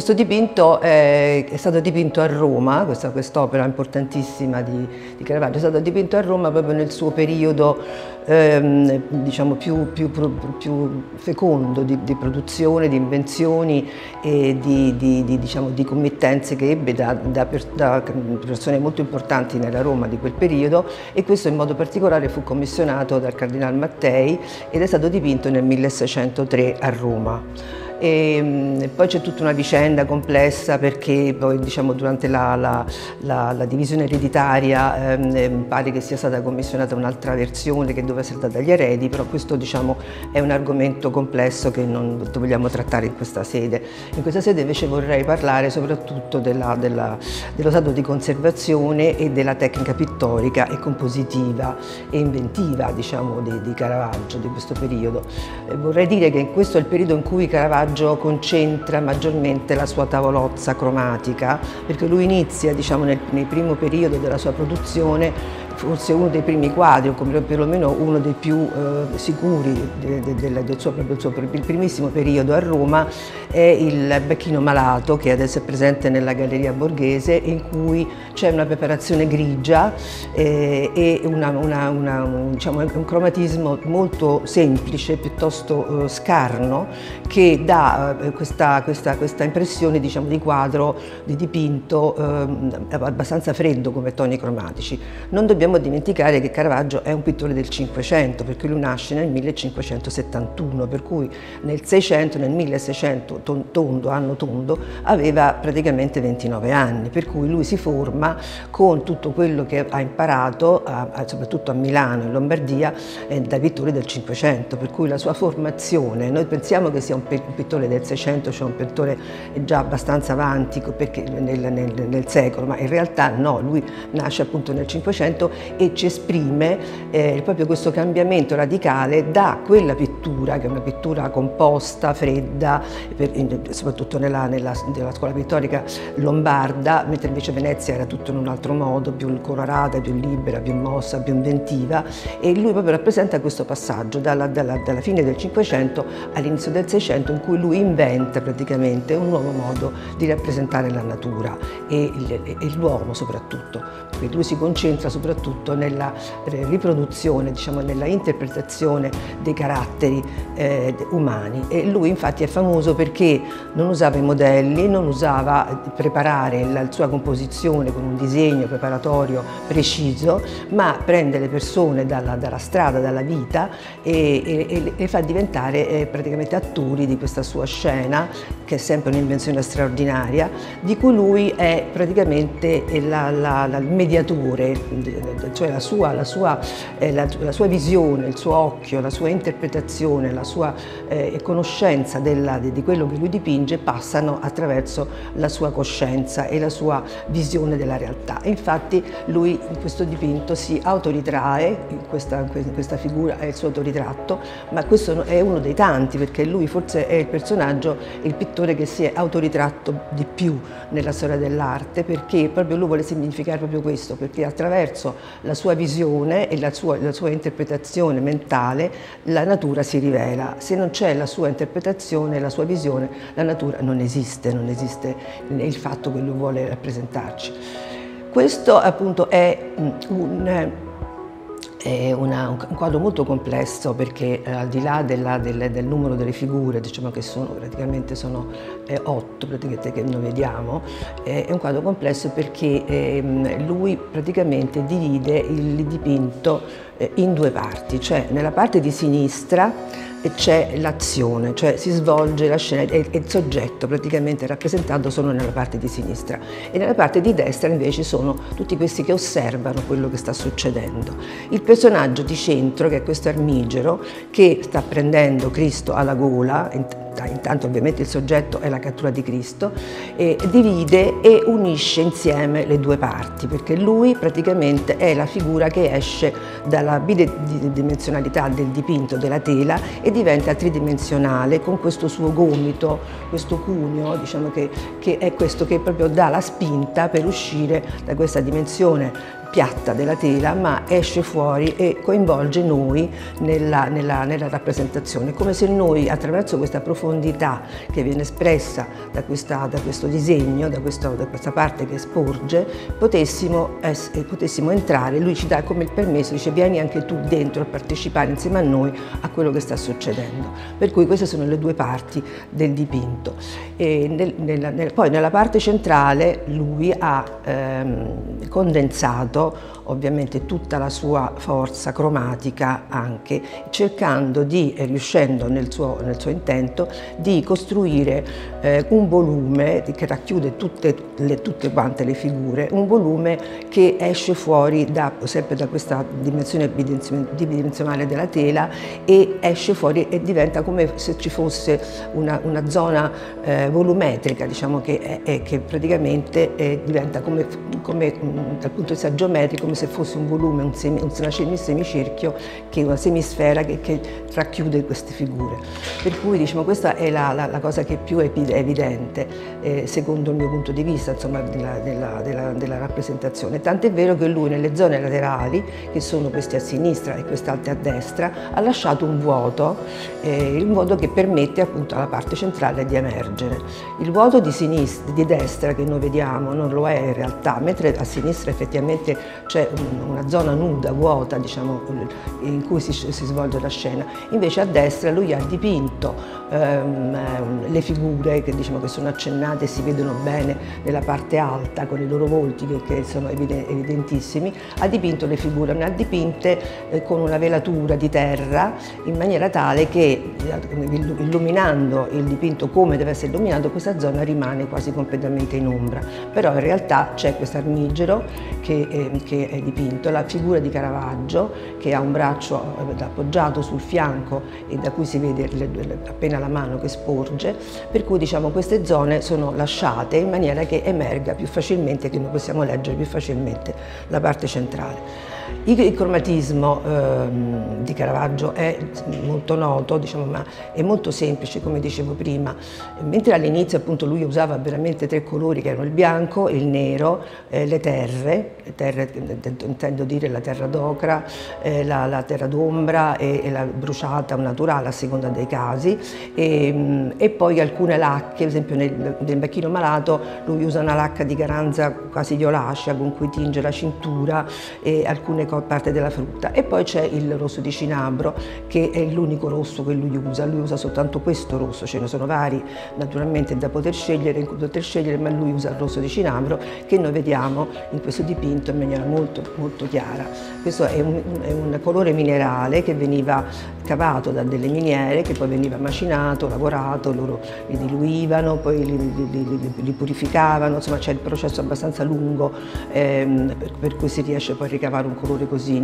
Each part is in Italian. Questo dipinto è stato dipinto a Roma, quest'opera importantissima di Caravaggio è stata dipinta a Roma proprio nel suo periodo diciamo più fecondo di produzione, di invenzioni e di committenze che ebbe da persone molto importanti nella Roma di quel periodo, e questo in modo particolare fu commissionato dal Cardinal Mattei ed è stato dipinto nel 1603 a Roma. E poi c'è tutta una vicenda complessa perché poi, diciamo, durante la divisione ereditaria pare che sia stata commissionata un'altra versione che doveva essere data agli eredi, però questo, diciamo, è un argomento complesso che non vogliamo trattare in questa sede. In questa sede invece vorrei parlare soprattutto dello stato di conservazione e della tecnica pittorica e compositiva e inventiva, diciamo, di Caravaggio, di questo periodo. Vorrei dire che questo è il periodo in cui Caravaggio concentra maggiormente la sua tavolozza cromatica, perché lui inizia, diciamo, nel primo periodo della sua produzione, forse uno dei primi quadri, o perlomeno uno dei più sicuri del suo primissimo periodo a Roma, è il Becchino Malato, che adesso è presente nella Galleria Borghese, in cui c'è una preparazione grigia e diciamo, un cromatismo molto semplice, piuttosto scarno, che dà questa impressione, diciamo, di quadro, di dipinto abbastanza freddo come toni cromatici. Non dobbiamo dimenticare che Caravaggio è un pittore del Cinquecento, perché lui nasce nel 1571, per cui nel Seicento, nel 1600, anno tondo, aveva praticamente 29 anni, per cui lui si forma con tutto quello che ha imparato, soprattutto a Milano e in Lombardia, dai pittori del Cinquecento, per cui la sua formazione, noi pensiamo che sia un pittore del Seicento, cioè un pittore già abbastanza avanti perché nel secolo, ma in realtà no, lui nasce appunto nel Cinquecento e ci esprime proprio questo cambiamento radicale da quella pittura, che è una pittura composta, fredda, soprattutto nella scuola pittorica lombarda, mentre invece Venezia era tutto in un altro modo, più colorata, più libera, più mossa, più inventiva, e lui proprio rappresenta questo passaggio dalla fine del Cinquecento all'inizio del Seicento, in cui lui inventa praticamente un nuovo modo di rappresentare la natura e l'uomo soprattutto, perché lui si concentra soprattutto nella riproduzione, diciamo, nella interpretazione dei caratteri umani, e lui infatti è famoso perché non usava i modelli, non usava preparare la sua composizione con un disegno preparatorio preciso, ma prende le persone dalla strada, dalla vita e le fa diventare praticamente attori di questa sua scena, che è sempre un'invenzione straordinaria, di cui lui è praticamente il mediatore, cioè la sua visione, il suo occhio, la sua interpretazione, la sua conoscenza di quello che lui dipinge passano attraverso la sua coscienza e la sua visione della realtà. E infatti lui in questo dipinto si autoritrae, in questa figura è il suo autoritratto, ma questo è uno dei tanti, perché lui forse è il personaggio, il pittore che si è autoritratto di più nella storia dell'arte, perché proprio lui vuole significare proprio questo, perché attraverso la sua visione e la sua interpretazione mentale la natura si rivela. Se non c'è la sua interpretazione, la sua visione, la natura non esiste il fatto che lui vuole rappresentarci. Questo appunto è un quadro molto complesso, perché al di là del numero delle figure, diciamo che sono 8 praticamente che noi vediamo, è un quadro complesso perché lui praticamente divide il dipinto in due parti, cioè nella parte di sinistra c'è l'azione, cioè si svolge la scena e il soggetto praticamente rappresentato solo nella parte di sinistra, e nella parte di destra invece sono tutti questi che osservano quello che sta succedendo. Il personaggio di centro, che è questo armigero che sta prendendo Cristo alla gola, intanto ovviamente il soggetto è la cattura di Cristo, e divide e unisce insieme le due parti, perché lui praticamente è la figura che esce dalla bidimensionalità del dipinto, della tela, e diventa tridimensionale con questo suo gomito, questo cuneo, diciamo che è questo che proprio dà la spinta per uscire da questa dimensione piatta della tela, ma esce fuori e coinvolge noi nella rappresentazione, come se noi attraverso questa profondità che viene espressa da questo disegno, da questa parte che sporge, potessimo entrare. Lui ci dà come il permesso, dice vieni anche tu dentro a partecipare insieme a noi a quello che sta succedendo. Per cui queste sono le due parti del dipinto. E poi nella parte centrale lui ha condensato ovviamente tutta la sua forza cromatica, anche cercando di, riuscendo nel suo intento, di costruire un volume che racchiude tutte quante le figure, un volume che esce fuori sempre da questa dimensione bidimensionale della tela e esce fuori e diventa come se ci fosse una zona volumetrica, diciamo, che praticamente diventa come dal punto di vista geometrico, come se fosse un volume, un semicirchio, che è una semisfera che racchiude queste figure. Per cui, diciamo, questa è la cosa che più è evidente, secondo il mio punto di vista, insomma, della rappresentazione. Tant'è vero che lui nelle zone laterali, che sono queste a sinistra e quest'altra a destra, ha lasciato un vuoto che permette appunto alla parte centrale di emergere. Il vuoto di destra che noi vediamo non lo è in realtà, mentre a sinistra effettivamente c'è una zona nuda, vuota, diciamo, in cui si svolge la scena. Invece a destra lui ha dipinto le figure che, diciamo, che sono accennate e si vedono bene nella parte alta con i loro volti che sono evidentissimi, ha dipinto le figure, ma le ha dipinte con una velatura di terra in maniera tale che, illuminando il dipinto come deve essere illuminato, questa zona rimane quasi completamente in ombra. Però in realtà c'è questo armigero che è dipinto, la figura di Caravaggio che ha un braccio appoggiato sul fianco e da cui si vede appena la mano che sporge, per cui, diciamo, queste zone sono lasciate in maniera che emerga più facilmente, che noi possiamo leggere più facilmente la parte centrale. Il cromatismo di Caravaggio è molto noto, diciamo, ma è molto semplice, come dicevo prima. Mentre all'inizio appunto lui usava veramente tre colori che erano il bianco, il nero, le terre, intendo dire la terra d'ocra, la terra d'ombra e la bruciata o naturale a seconda dei casi, e poi alcune lacche. Per esempio nel Becchino Malato lui usa una lacca di Caranza quasi violacea con cui tinge la cintura e alcune parte della frutta, e poi c'è il rosso di cinabro che è l'unico rosso che lui usa soltanto questo rosso, ce ne sono vari naturalmente da poter scegliere, ma lui usa il rosso di cinabro che noi vediamo in questo dipinto in maniera molto molto chiara. Questo è un colore minerale che veniva cavato da delle miniere, che poi veniva macinato, lavorato, loro li diluivano, poi li purificavano, insomma c'è il processo abbastanza lungo per cui si riesce poi a ricavare un colore così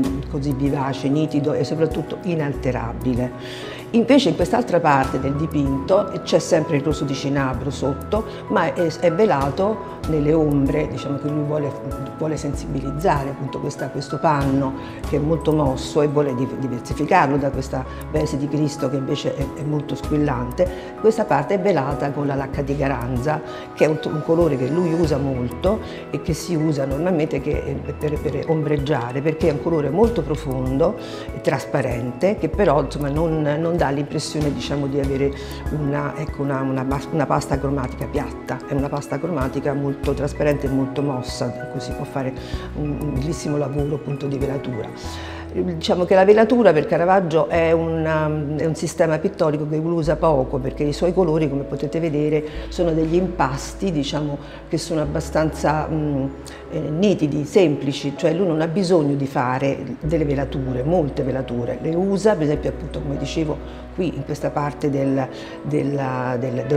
vivace, nitido e soprattutto inalterabile. Invece in quest'altra parte del dipinto c'è sempre il rosso di cinabro sotto, ma è velato nelle ombre, diciamo che lui vuole sensibilizzare appunto questo panno che è molto mosso e vuole diversificarlo da questa veste di Cristo che invece è molto squillante. Questa parte è velata con la lacca di Garanza, che è un colore che lui usa molto e che si usa normalmente per ombreggiare, perché è un colore molto profondo, trasparente, che però, insomma, non dà l'impressione, diciamo, di avere una pasta cromatica piatta. È una pasta cromatica molto trasparente e molto mossa, così può fare un bellissimo lavoro appunto di velatura. Diciamo che la velatura per Caravaggio è un sistema pittorico che usa poco, perché i suoi colori, come potete vedere, sono degli impasti, diciamo, che sono abbastanza nitidi, semplici, cioè lui non ha bisogno di fare delle velature, molte velature, le usa, per esempio appunto come dicevo qui in questa parte del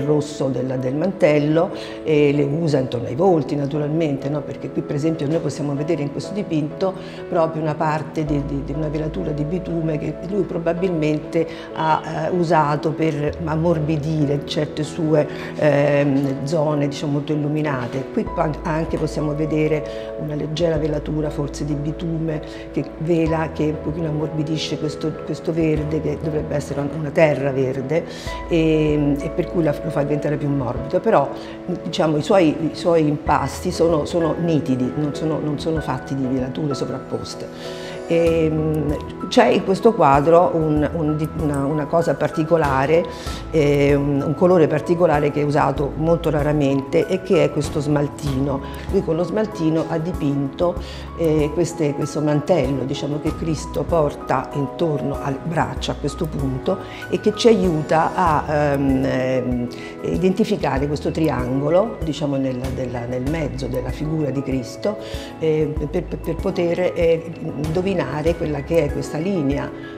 rosso del mantello, e le usa intorno ai volti naturalmente, no? Perché qui per esempio noi possiamo vedere in questo dipinto proprio una parte di di una velatura di bitume che lui probabilmente ha usato per ammorbidire certe sue zone, diciamo, molto illuminate. Qui anche possiamo vedere una leggera velatura forse di bitume che vela, che un pochino ammorbidisce questo verde che dovrebbe essere una terra verde e per cui lo fa diventare più morbido, però diciamo i suoi impasti sono nitidi, non sono fatti di velature sovrapposte. C'è in questo quadro una cosa particolare, un colore particolare che è usato molto raramente e che è questo smaltino. Lui con lo smaltino ha dipinto questo mantello, diciamo, che Cristo porta intorno al braccio a questo punto e che ci aiuta a identificare questo triangolo, diciamo, nel mezzo della figura di Cristo, per poter indovinare quella che è questa linea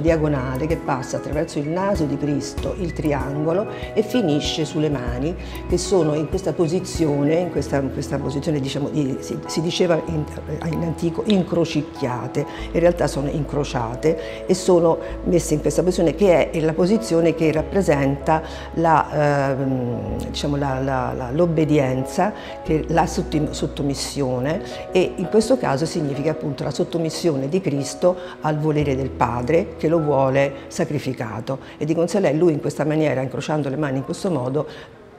diagonale che passa attraverso il naso di Cristo, il triangolo, e finisce sulle mani che sono in questa posizione, diciamo, si diceva in antico incrocicchiate, in realtà sono incrociate e sono messe in questa posizione che è la posizione che rappresenta l'obbedienza, la sottomissione, e in questo caso significa appunto la sottomissione di Cristo al volere del Padre che lo vuole sacrificato, e di conseguenza lui in questa maniera, incrociando le mani in questo modo,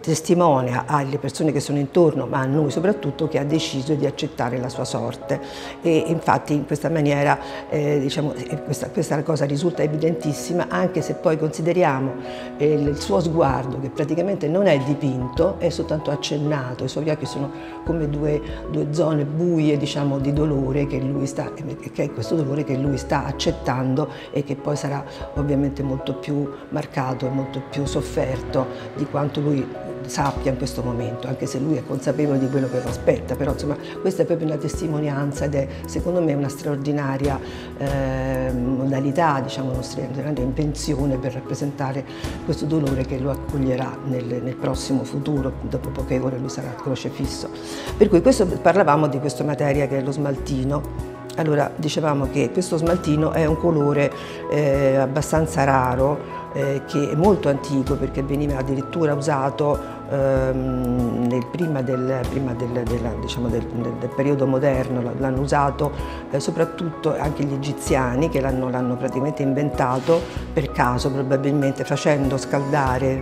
testimonia alle persone che sono intorno, ma a noi soprattutto, che ha deciso di accettare la sua sorte. E infatti in questa maniera diciamo, questa cosa risulta evidentissima, anche se poi consideriamo il suo sguardo, che praticamente non è dipinto, è soltanto accennato. I suoi occhi sono come due zone buie, diciamo, di dolore, che è questo dolore che lui sta accettando e che poi sarà ovviamente molto più marcato e molto più sofferto di quanto lui sappia in questo momento, anche se lui è consapevole di quello che lo aspetta. Però insomma questa è proprio una testimonianza ed è secondo me una straordinaria modalità, diciamo, una straordinaria invenzione per rappresentare questo dolore che lo accoglierà nel prossimo futuro, dopo poche ore lui sarà crocefisso. Per cui parlavamo di questa materia che è lo smaltino. Allora, dicevamo che questo smaltino è un colore abbastanza raro, che è molto antico, perché veniva addirittura usato prima del periodo moderno. L'hanno usato soprattutto anche gli egiziani, che l'hanno praticamente inventato per caso, probabilmente facendo scaldare,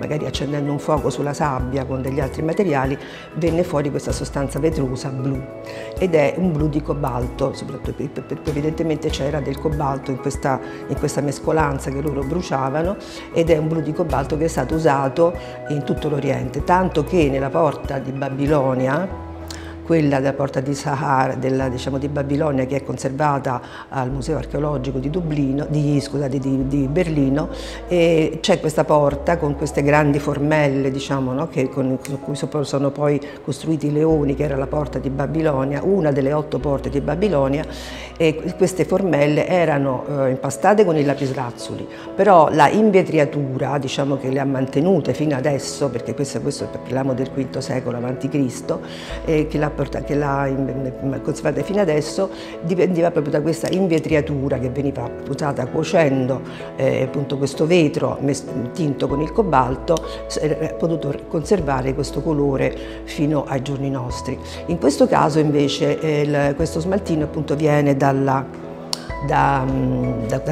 magari accendendo un fuoco sulla sabbia con degli altri materiali, venne fuori questa sostanza vetrosa blu, ed è un blu di cobalto, soprattutto perché evidentemente c'era del cobalto in questa mescolanza che loro bruciavano, ed è un blu di cobalto che è stato usato in tutto l'Oriente, tanto che nella porta di Babilonia, quella della porta di Sahar, diciamo, di Babilonia, che è conservata al Museo Archeologico di Berlino, c'è questa porta con queste grandi formelle, diciamo, no? Con cui sono poi costruiti i leoni, che era la porta di Babilonia, una delle 8 porte di Babilonia, e queste formelle erano impastate con i lapislazzuli, però la invetriatura, diciamo, che le ha mantenute fino adesso, perché questo parliamo del V secolo a.C., che l'ha conservata fino adesso, dipendeva proprio da questa invetriatura che veniva usata cuocendo appunto questo vetro tinto con il cobalto, ha potuto conservare questo colore fino ai giorni nostri. In questo caso invece questo smaltino appunto viene da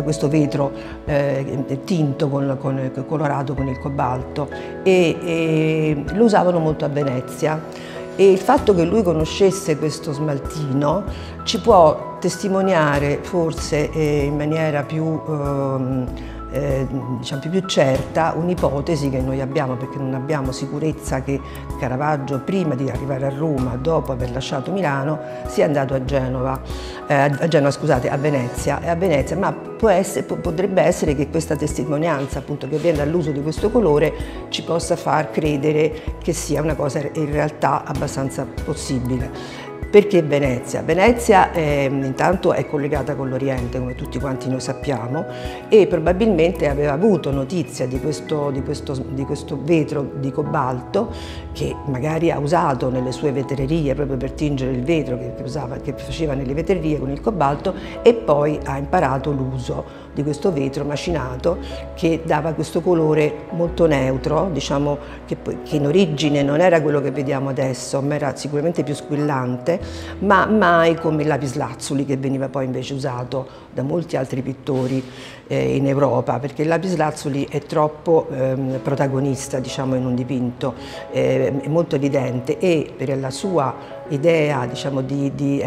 questo vetro tinto colorato con il cobalto, e lo usavano molto a Venezia. E il fatto che lui conoscesse questo smaltino ci può testimoniare forse in maniera più certa un'ipotesi che noi abbiamo, perché non abbiamo sicurezza che Caravaggio, prima di arrivare a Roma, dopo aver lasciato Milano, sia andato a Venezia, ma potrebbe essere che questa testimonianza, appunto, che viene dall'uso di questo colore, ci possa far credere che sia una cosa in realtà abbastanza possibile. Perché Venezia? Venezia intanto è collegata con l'Oriente, come tutti quanti noi sappiamo, e probabilmente aveva avuto notizia di questo vetro di cobalto che magari ha usato nelle sue vetrerie, proprio per tingere il vetro che faceva nelle vetrerie con il cobalto, e poi ha imparato l'uso di questo vetro macinato che dava questo colore molto neutro, diciamo che in origine non era quello che vediamo adesso, ma era sicuramente più squillante, ma mai come il lapislazzuli che veniva poi invece usato da molti altri pittori in Europa, perché il lapislazzuli è troppo protagonista, diciamo, in un dipinto, è molto evidente, e per la sua idea, diciamo, di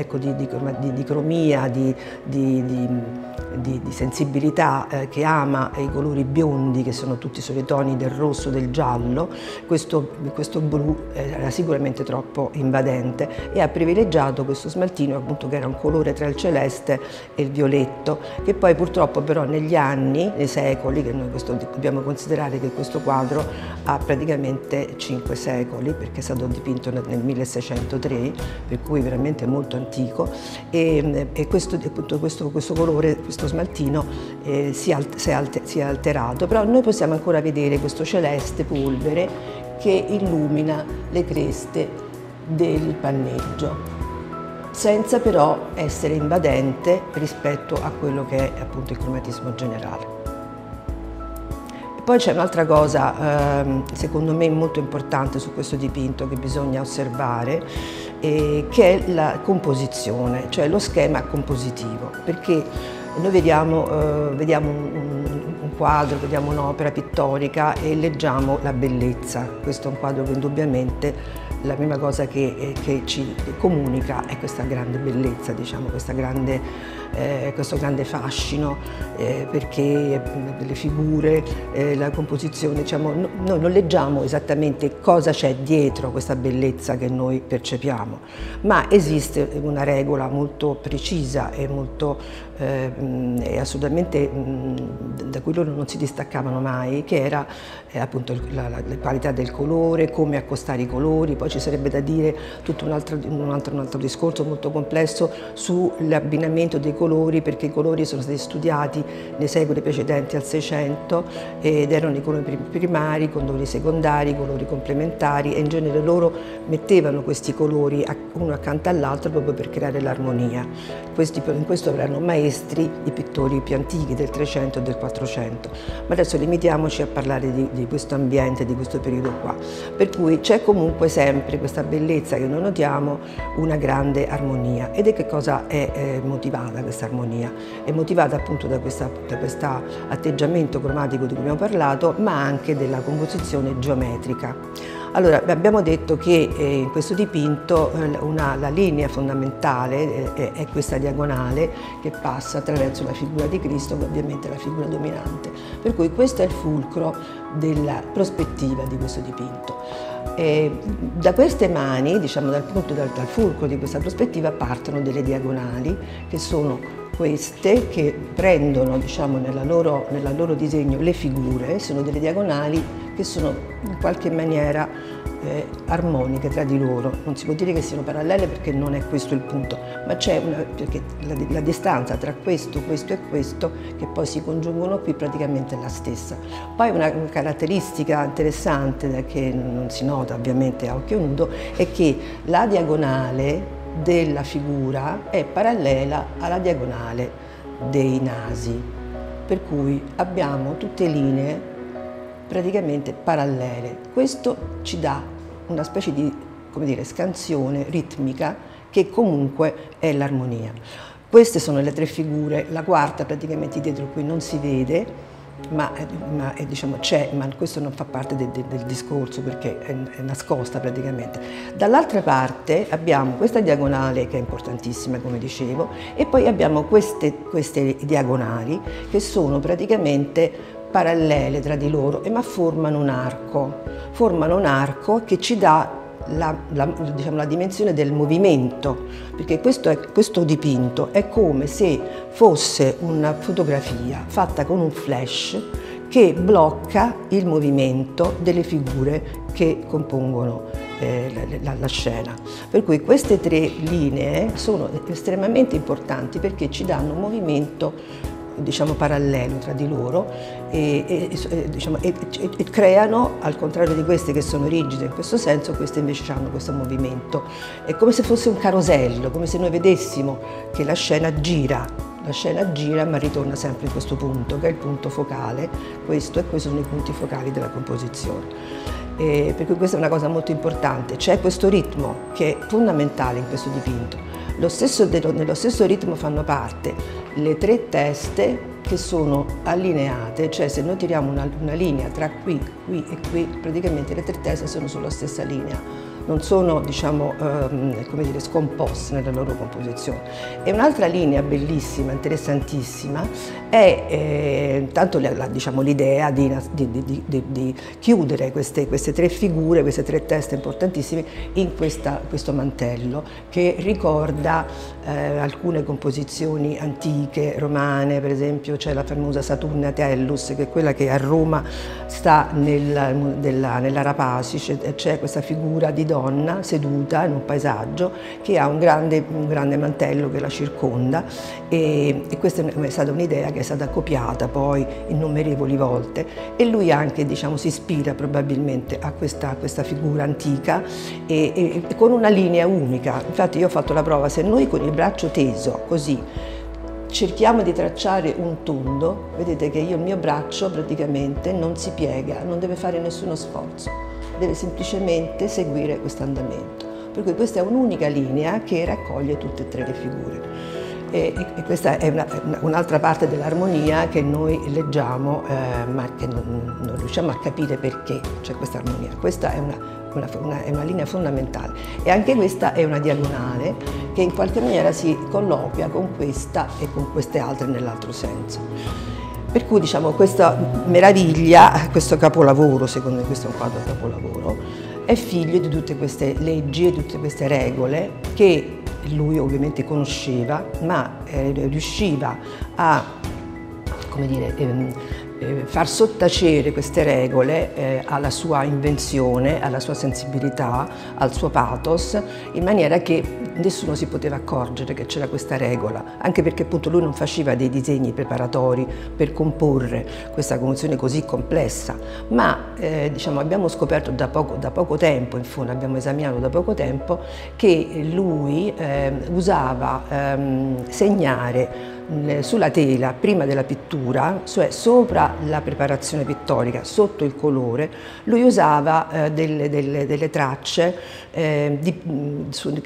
cromia, di sensibilità, che ama i colori biondi, che sono tutti i toni del rosso, del giallo, questo blu era sicuramente troppo invadente, e ha privilegiato questo smaltino, appunto, che era un colore tra il celeste e il violetto, che poi purtroppo però negli anni, nei secoli, che noi dobbiamo considerare che questo quadro ha praticamente 5 secoli, perché è stato dipinto nel 1603, per cui veramente molto antico, e questo colore, questo smaltino si è alterato, però noi possiamo ancora vedere questo celeste polvere che illumina le creste del panneggio, senza però essere invadente rispetto a quello che è appunto il cromatismo generale. Poi c'è un'altra cosa, secondo me, molto importante su questo dipinto che bisogna osservare, che è la composizione, cioè lo schema compositivo, perché noi vediamo un quadro, vediamo un'opera pittorica e leggiamo la bellezza. Questo è un quadro che indubbiamente la prima cosa che ci comunica è questa grande bellezza, diciamo, questo grande fascino, perché le figure, la composizione, diciamo, noi non leggiamo esattamente cosa c'è dietro questa bellezza che noi percepiamo, ma esiste una regola molto precisa e molto, assolutamente, da cui loro non si distaccavano mai, che era appunto la qualità del colore, come accostare i colori. Poi ci sarebbe da dire tutto un altro discorso molto complesso sull'abbinamento dei colori, perché i colori sono stati studiati nei secoli precedenti al Seicento, ed erano i colori primari, i colori secondari, i colori complementari, e in genere loro mettevano questi colori uno accanto all'altro proprio per creare l'armonia. In questo avranno maestri i pittori più antichi del 300 e del 400, ma adesso limitiamoci a parlare di questo ambiente, di questo periodo qua, per cui c'è comunque sempre questa bellezza che noi notiamo, una grande armonia. Ed è che cosa è motivata questa armonia? È motivata appunto da questo atteggiamento cromatico di cui abbiamo parlato, ma anche della composizione geometrica. Allora, abbiamo detto che in questo dipinto la linea fondamentale è questa diagonale che passa attraverso la figura di Cristo, che ovviamente è la figura dominante, per cui questo è il fulcro della prospettiva di questo dipinto. Da queste mani, diciamo dal fulcro di questa prospettiva, partono delle diagonali, che sono queste che prendono, diciamo, nella loro disegno le figure. Sono delle diagonali che sono in qualche maniera armoniche tra di loro. Non si può dire che siano parallele, perché non è questo il punto, ma c'è la distanza tra questo e questo, che poi si congiungono qui, praticamente è la stessa. Poi una caratteristica interessante, che non si nota ovviamente a occhio nudo, è che la diagonale della figura è parallela alla diagonale dei nasi, per cui abbiamo tutte linee praticamente parallele. Questo ci dà una specie di, come dire, scansione ritmica, che comunque è l'armonia. Queste sono le 3 figure, la quarta praticamente dietro qui non si vede, ma diciamo c'è, ma questo non fa parte del discorso, perché è nascosta praticamente. Dall'altra parte abbiamo questa diagonale, che è importantissima come dicevo, e poi abbiamo queste diagonali che sono praticamente parallele tra di loro, ma formano un arco che ci dà diciamo, la dimensione del movimento, perché questo dipinto è come se fosse una fotografia fatta con un flash, che blocca il movimento delle figure che compongono la scena. Per cui queste tre linee sono estremamente importanti perché ci danno un movimento, diciamo, parallelo tra di loro e creano, al contrario di queste che sono rigide in questo senso, queste invece hanno questo movimento. È come se fosse un carosello, come se noi vedessimo che la scena gira ma ritorna sempre in questo punto, che è il punto focale, questo e questi sono i punti focali della composizione. Per cui questa è una cosa molto importante, c'è questo ritmo che è fondamentale in questo dipinto. Nello stesso ritmo fanno parte le tre teste che sono allineate, cioè se noi tiriamo una linea tra qui, qui e qui, praticamente le tre teste sono sulla stessa linea, non sono, diciamo, come dire, scomposte nella loro composizione. E un'altra linea bellissima, interessantissima, è intanto diciamo, l'idea di chiudere queste tre figure, queste tre teste importantissime in questo mantello che ricorda alcune composizioni antiche, romane, per esempio c'è la famosa Saturnia Tellus, che è quella che a Roma sta nella Rapasi, c'è questa figura di donna seduta in un paesaggio che ha un grande mantello che la circonda e questa è stata un'idea che è stata copiata poi innumerevoli volte e lui anche, diciamo, si ispira probabilmente a questa figura antica e con una linea unica. Infatti io ho fatto la prova, se noi con il braccio teso così cerchiamo di tracciare un tondo, vedete che il mio braccio praticamente non si piega, non deve fare nessuno sforzo, deve semplicemente seguire questo andamento. Per cui questa è un'unica linea che raccoglie tutte e tre le figure. E questa è un'altra parte dell'armonia che noi leggiamo ma che non riusciamo a capire perché c'è questa armonia. Questa è una linea fondamentale e anche questa è una diagonale che in qualche maniera si colloquia con questa e con queste altre nell'altro senso. Per cui, diciamo, questa meraviglia, questo capolavoro, secondo me questo è un quadro capolavoro, è figlio di tutte queste leggi e tutte queste regole che lui ovviamente conosceva, ma riusciva a, come dire, far sottacere queste regole alla sua invenzione, alla sua sensibilità, al suo pathos, in maniera che nessuno si poteva accorgere che c'era questa regola, anche perché appunto lui non faceva dei disegni preparatori per comporre questa composizione così complessa, ma diciamo, abbiamo scoperto da poco tempo, in fondo abbiamo esaminato da poco tempo, che lui usava segnare sulla tela prima della pittura, cioè sopra la preparazione pittorica, sotto il colore, lui usava delle tracce che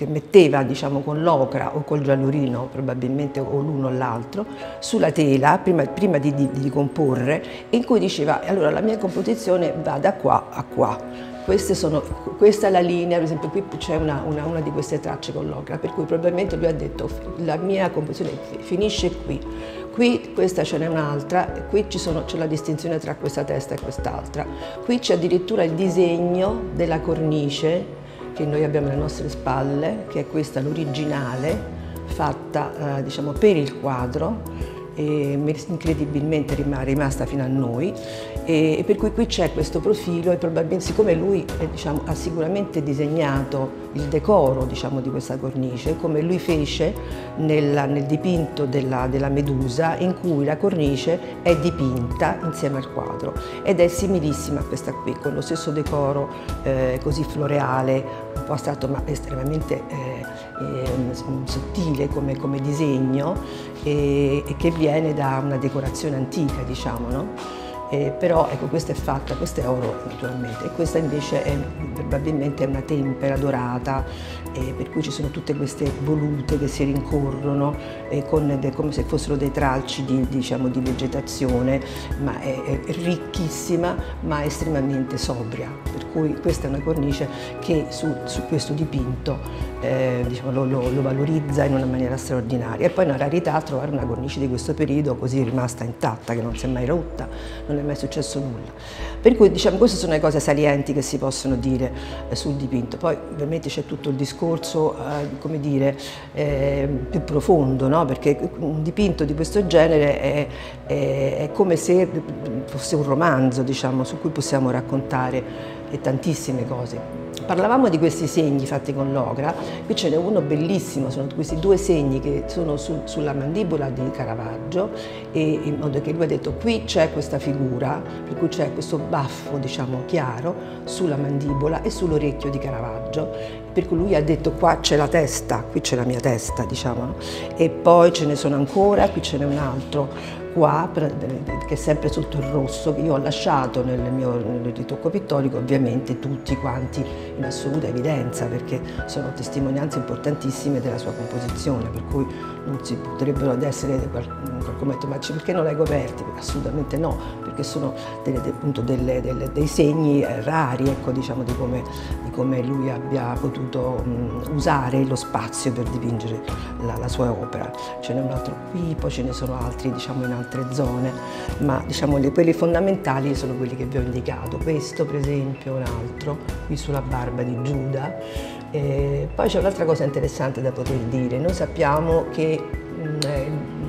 metteva, diciamo, con l'ocra o col giallurino, probabilmente o l'uno o l'altro, sulla tela prima di comporre, in cui diceva: allora la mia composizione va da qua a qua. Questa è la linea, per esempio qui c'è una di queste tracce con l'ocra, per cui probabilmente lui ha detto la mia composizione finisce qui, questa ce n'è un'altra, qui c'è la distinzione tra questa testa e quest'altra, qui c'è addirittura il disegno della cornice che noi abbiamo alle nostre spalle, che è questa l'originale, fatta diciamo, per il quadro, e incredibilmente rimasta fino a noi, e per cui qui c'è questo profilo e probabilmente, siccome lui diciamo, ha sicuramente disegnato il decoro, diciamo, di questa cornice, come lui fece nel dipinto della Medusa, in cui la cornice è dipinta insieme al quadro ed è similissima a questa qui, con lo stesso decoro così floreale, un po' astratto ma estremamente sottile come disegno e che viene da una decorazione antica, diciamo, no? Però ecco, questa è fatta, questa è oro naturalmente e questa invece è probabilmente una tempera dorata, per cui ci sono tutte queste volute che si rincorrono come se fossero dei tralci diciamo, di vegetazione, ma è ricchissima ma estremamente sobria. per cui questa è una cornice che su questo dipinto diciamo, lo valorizza in una maniera straordinaria. E poi è una rarità trovare una cornice di questo periodo così rimasta intatta, che non si è mai rotta, non è mai successo nulla. Per cui diciamo queste sono le cose salienti che si possono dire sul dipinto. Poi ovviamente c'è tutto il discorso come dire, più profondo, no? Perché un dipinto di questo genere è come se fosse un romanzo, diciamo, su cui possiamo raccontare tantissime cose. Parlavamo di questi segni fatti con l'ogra, qui ce n'è uno bellissimo, sono questi due segni che sono sulla mandibola di Caravaggio, e in modo che lui ha detto qui c'è questa figura, per cui c'è questo baffo diciamo chiaro sulla mandibola e sull'orecchio di Caravaggio, per cui lui ha detto qua c'è la testa, qui c'è la mia testa diciamo, no? E poi ce ne sono ancora, qui ce n'è un altro qua, che è sempre sotto il rosso, che io ho lasciato nel mio ritocco pittorico, ovviamente tutti quanti in assoluta evidenza, perché sono testimonianze importantissime della sua composizione, per cui non ci potrebbero essere qualcuno detto, ma perché non l'hai coperti? Assolutamente no, perché sono appunto dei segni rari, ecco, diciamo, di come lui abbia potuto usare lo spazio per dipingere la sua opera. Ce n'è un altro qui, poi ce ne sono altri diciamo in altre zone, ma diciamo quelli fondamentali sono quelli che vi ho indicato, questo per esempio, un altro qui sulla barba di Giuda. E poi c'è un'altra cosa interessante da poter dire, noi sappiamo che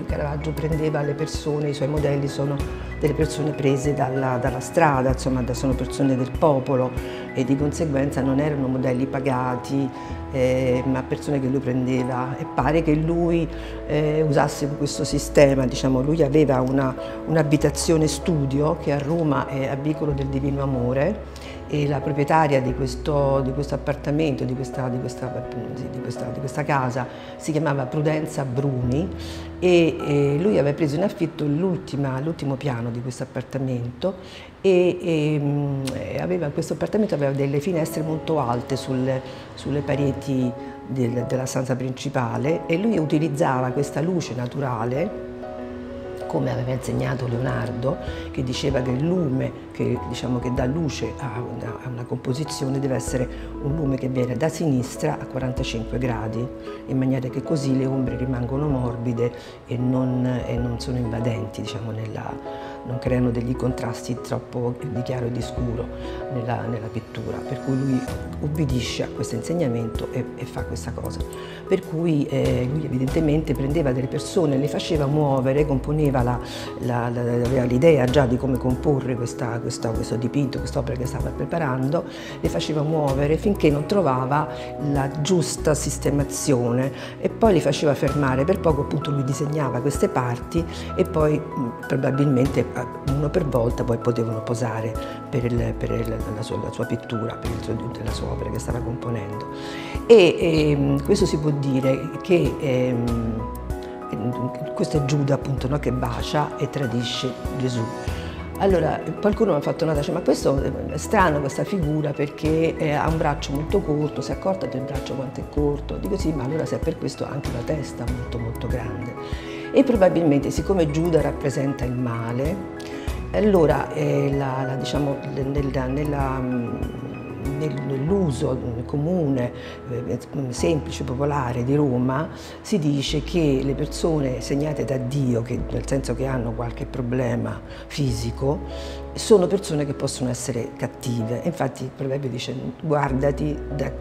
Caravaggio prendeva le persone, i suoi modelli sono delle persone prese dalla strada, insomma sono persone del popolo e di conseguenza non erano modelli pagati, ma persone che lui prendeva, e pare che lui usasse questo sistema, diciamo, lui aveva un'abitazione studio che a Roma è a Vicolo del Divino Amore, e la proprietaria di questo appartamento, di questa casa, si chiamava Prudenza Bruni, e lui aveva preso in affitto l'ultimo piano di questo appartamento, e questo appartamento aveva delle finestre molto alte sulle pareti della stanza principale, e lui utilizzava questa luce naturale, come aveva insegnato Leonardo, che diceva che il lume che, diciamo, che dà luce a una composizione deve essere un lume che viene da sinistra a 45 gradi, in maniera che così le ombre rimangono morbide e non sono invadenti, diciamo, non creano degli contrasti troppo di chiaro e di scuro nella pittura, per cui lui obbedisce a questo insegnamento e fa questa cosa. Per cui lui evidentemente prendeva delle persone, le faceva muovere, componeva, aveva l'idea già di come comporre questo dipinto, quest'opera che stava preparando, le faceva muovere finché non trovava la giusta sistemazione, e poi li faceva fermare per poco, appunto lui disegnava queste parti e poi probabilmente uno per volta poi potevano posare per la sua pittura, per la sua opera che stava componendo. E questo si può dire che questo è Giuda, appunto, no? Che bacia e tradisce Gesù. Allora qualcuno mi ha fatto una nota, cioè, ma questo è strano, questa figura, perché ha un braccio molto corto, si è accorta del braccio quanto è corto? Dico sì, ma allora se è per questo anche la testa molto molto grande. E probabilmente siccome Giuda rappresenta il male, allora diciamo, nell'uso comune, semplice, popolare di Roma, si dice che le persone segnate da Dio, che, nel senso che hanno qualche problema fisico, sono persone che possono essere cattive. Infatti il proverbio dice guardati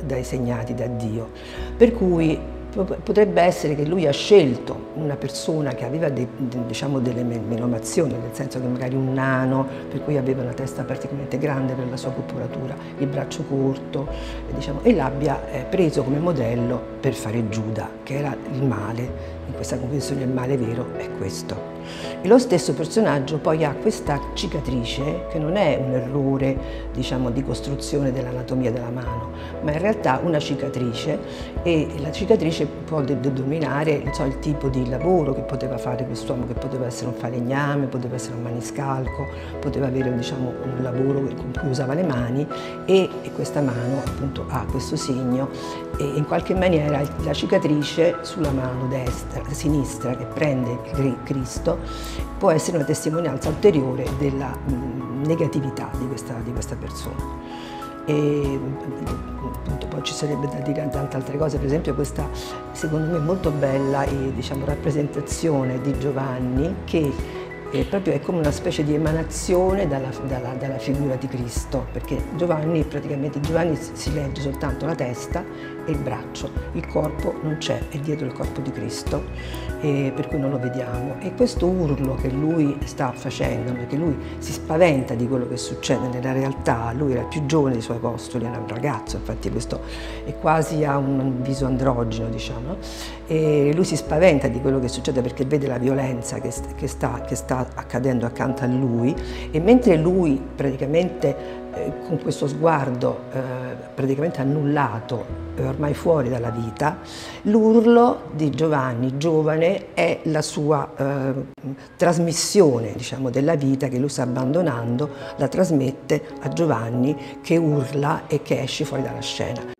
dai segnati da Dio, per cui potrebbe essere che lui ha scelto una persona che aveva diciamo, delle menomazioni, nel senso che magari un nano, per cui aveva una testa particolarmente grande per la sua corporatura, il braccio corto, diciamo, e l'abbia preso come modello per fare Giuda, che era il male. In questa composizione il male vero è questo. E lo stesso personaggio poi ha questa cicatrice, che non è un errore, diciamo, di costruzione dell'anatomia della mano, ma in realtà una cicatrice, e la cicatrice può determinare, non so, il tipo di lavoro che poteva fare quest'uomo, che poteva essere un falegname, poteva essere un maniscalco, poteva avere, diciamo, un lavoro con cui usava le mani, e questa mano appunto ha questo segno, e in qualche maniera la cicatrice sulla mano destra, sinistra, che prende Cristo, può essere una testimonianza ulteriore della negatività di questa persona. e appunto, poi ci sarebbe da dire tante altre cose, per esempio questa secondo me molto bella rappresentazione di Giovanni che proprio è come una specie di emanazione dalla figura di Cristo, perché Giovanni si legge soltanto la testa e il braccio, il corpo non c'è, è dietro il corpo di Cristo, per cui non lo vediamo. E questo urlo che lui sta facendo, perché lui si spaventa di quello che succede nella realtà, lui era il più giovane dei suoi apostoli, era un ragazzo, infatti questo è quasi ha un viso androgeno, diciamo, e lui si spaventa di quello che succede perché vede la violenza che sta accadendo accanto a lui, e mentre lui praticamente con questo sguardo praticamente annullato, ormai fuori dalla vita, l'urlo di Giovanni, giovane, è la sua trasmissione, diciamo, della vita che lui sta abbandonando, la trasmette a Giovanni che urla e che esce fuori dalla scena.